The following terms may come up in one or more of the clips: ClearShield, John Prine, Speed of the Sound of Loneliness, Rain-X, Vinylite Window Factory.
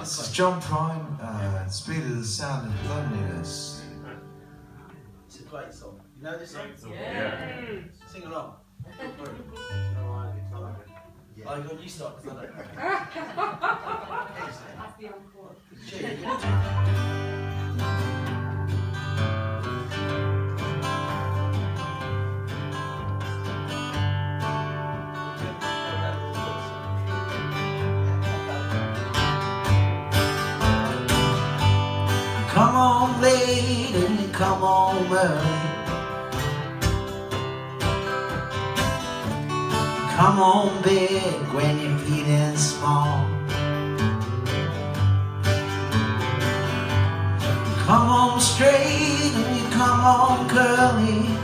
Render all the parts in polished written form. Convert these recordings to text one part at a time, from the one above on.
This is John Prine, Speed of the Sound of Loneliness. It's a great song. You know this song? Yeah. Sing along. I got you start because I don't That's the encore. Come on late and come on early. Come on big when you're feeling small. You come on straight and you come on curly.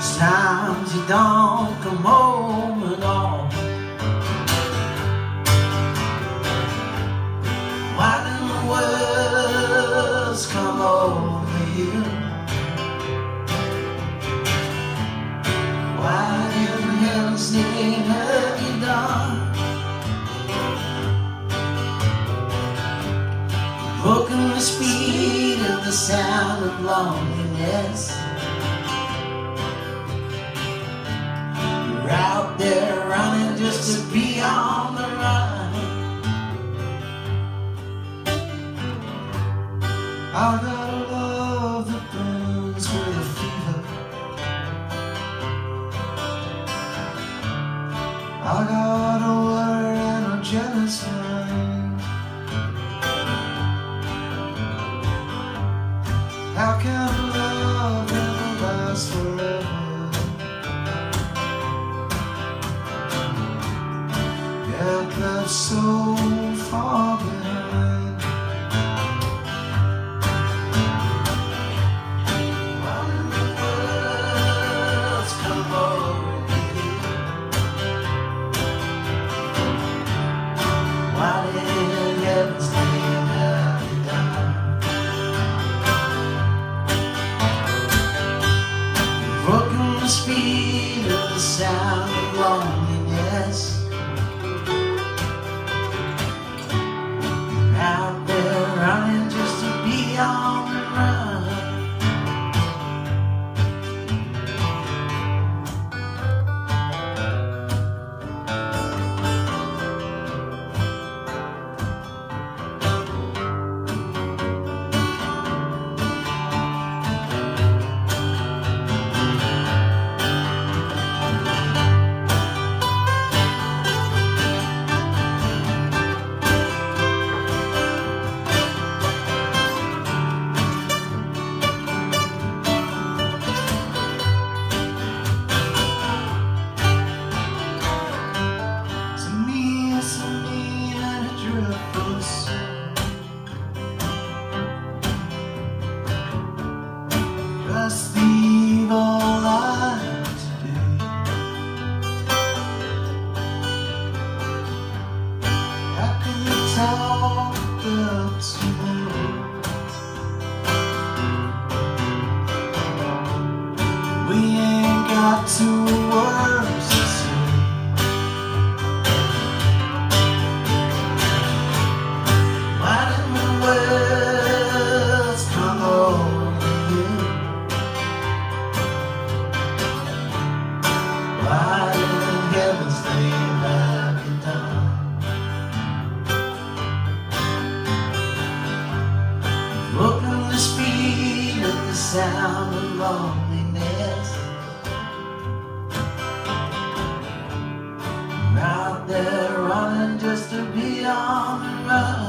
Sometimes you don't come home at all. Why do the words come over you? Why in hell's name have you done? Broken the speed of the sound of loneliness. You're out there running just to be on the run. I've got a love that burns with a fever. I got a worry and a jealous mind. How can love ever last forever? Get left so far behind. Speed of the sound of loneliness. Out there running just to be on the run. Just the evil light today. I can talk the truth. We ain't got to worry. Broken the speed of the sound of loneliness. I'm out there running just to be on the run.